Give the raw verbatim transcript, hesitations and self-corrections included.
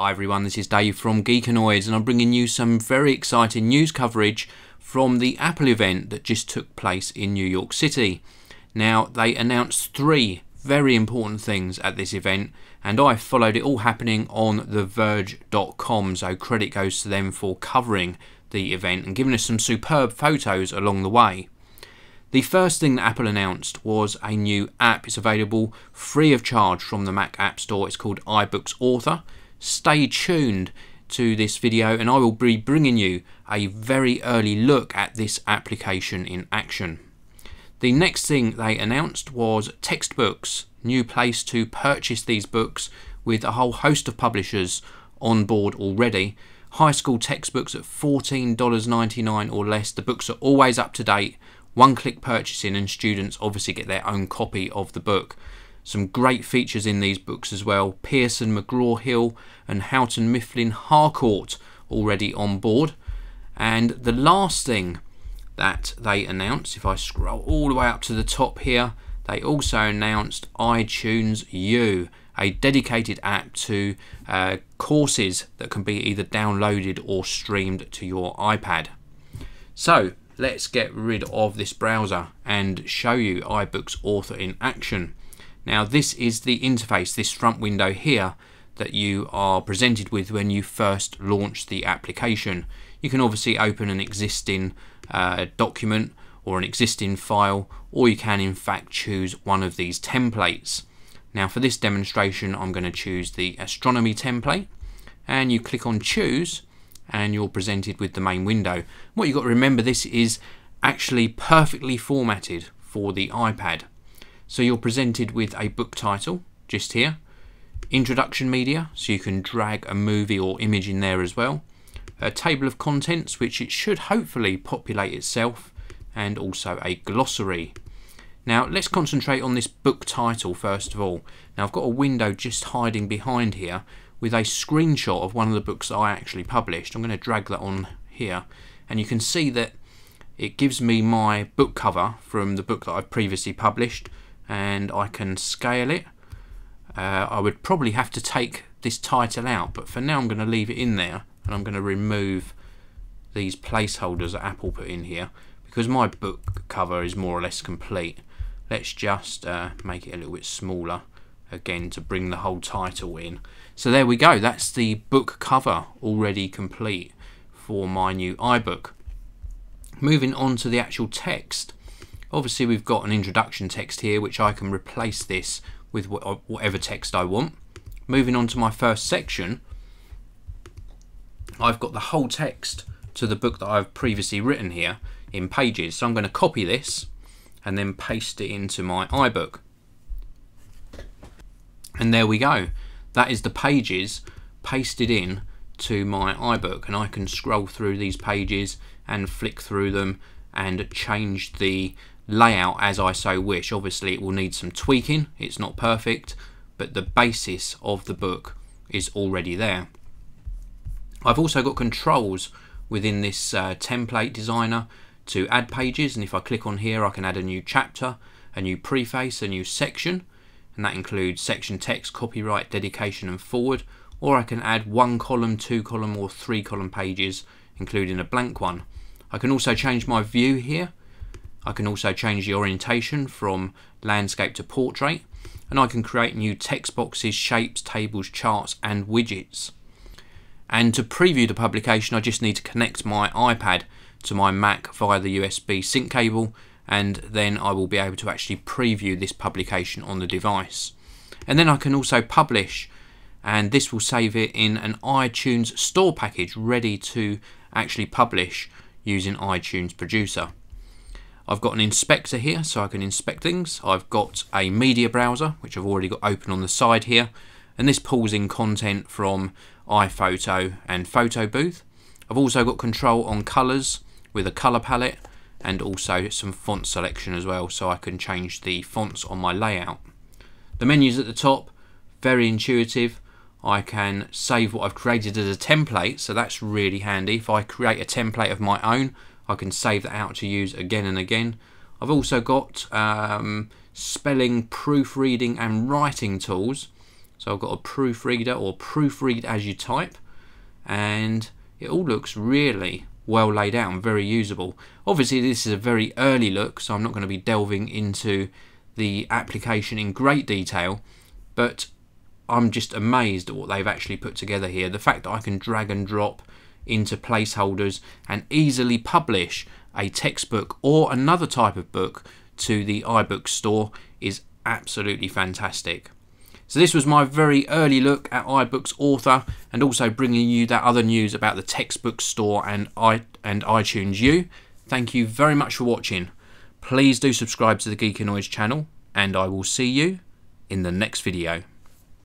Hi everyone, this is Dave from Geekanoids and I'm bringing you some very exciting news coverage from the Apple event that just took place in New York City. Now, they announced three very important things at this event and I followed it all happening on the verge dot com, so credit goes to them for covering the event and giving us some superb photos along the way. The first thing that Apple announced was a new app. It's available free of charge from the Mac App Store. It's called iBooks Author. Stay tuned to this video and I will be bringing you a very early look at this application in action. The next thing they announced was Textbooks, new place to purchase these books with a whole host of publishers on board already. High school textbooks at fourteen ninety-nine or less, the books are always up to date, one click purchasing, and students obviously get their own copy of the book. Some great features in these books as well. Pearson, McGraw-Hill and Houghton Mifflin Harcourt already on board. And the last thing that they announced, if I scroll all the way up to the top here, they also announced iTunes U, a dedicated app to uh, courses that can be either downloaded or streamed to your iPad. So let's get rid of this browser and show you iBooks Author in action. Now this is the interface, this front window here, that you are presented with when you first launch the application. You can obviously open an existing uh, document or an existing file, or you can in fact choose one of these templates. Now for this demonstration I'm going to choose the astronomy template, and you click on choose and you're presented with the main window. What you've got to remember, this is actually perfectly formatted for the iPad. So you're presented with a book title just here, introduction media, so you can drag a movie or image in there as well, a table of contents which it should hopefully populate itself, and also a glossary. Now let's concentrate on this book title first of all. Now I've got a window just hiding behind here with a screenshot of one of the books I actually published. I'm going to drag that on here and you can see that it gives me my book cover from the book that I've previously published, and I can scale it. Uh, I would probably have to take this title out, but for now I'm going to leave it in there, and I'm going to remove these placeholders that Apple put in here because my book cover is more or less complete. Let's just uh, make it a little bit smaller again to bring the whole title in. So there we go, that's the book cover already complete for my new iBook. Moving on to the actual text. Obviously we've got an introduction text here which I can replace this with whatever text I want. Moving on to my first section, I've got the whole text to the book that I've previously written here in pages, so I'm going to copy this and then paste it into my iBook. And there we go, that is the pages pasted in to my iBook, and I can scroll through these pages and flick through them and change the layout as I so wish. Obviously it will need some tweaking, it's not perfect, but the basis of the book is already there. I've also got controls within this uh, template designer to add pages, and if I click on here I can add a new chapter, a new preface, a new section, and that includes section text, copyright, dedication and forward, or I can add one column, two column or three column pages including a blank one. I can also change my view here. I can also change the orientation from landscape to portrait, and I can create new text boxes, shapes, tables, charts and widgets. And to preview the publication I just need to connect my iPad to my Mac via the U S B sync cable, and then I will be able to actually preview this publication on the device. And then I can also publish, and this will save it in an iTunes store package ready to actually publish using iTunes Producer. I've got an inspector here so I can inspect things. I've got a media browser which I've already got open on the side here, and this pulls in content from iPhoto and Photo Booth. I've also got control on colours with a colour palette and also some font selection as well, so I can change the fonts on my layout. The menus at the top, very intuitive. I can save what I've created as a template, so that's really handy. If I create a template of my own, I can save that out to use again and again. I've also got um, spelling, proofreading and writing tools, So I've got a proofreader, or proofread as you type, and it all looks really well laid out and very usable. Obviously this is a very early look, so I'm not going to be delving into the application in great detail, but I'm just amazed at what they've actually put together here. The fact that I can drag and drop into placeholders and easily publish a textbook or another type of book to the iBooks store is absolutely fantastic. So this was my very early look at iBooks Author, and also bringing you that other news about the Textbook store and i and iTunes U. Thank you very much for watching. Please do subscribe to the Geekanoids channel, and I will see you in the next video.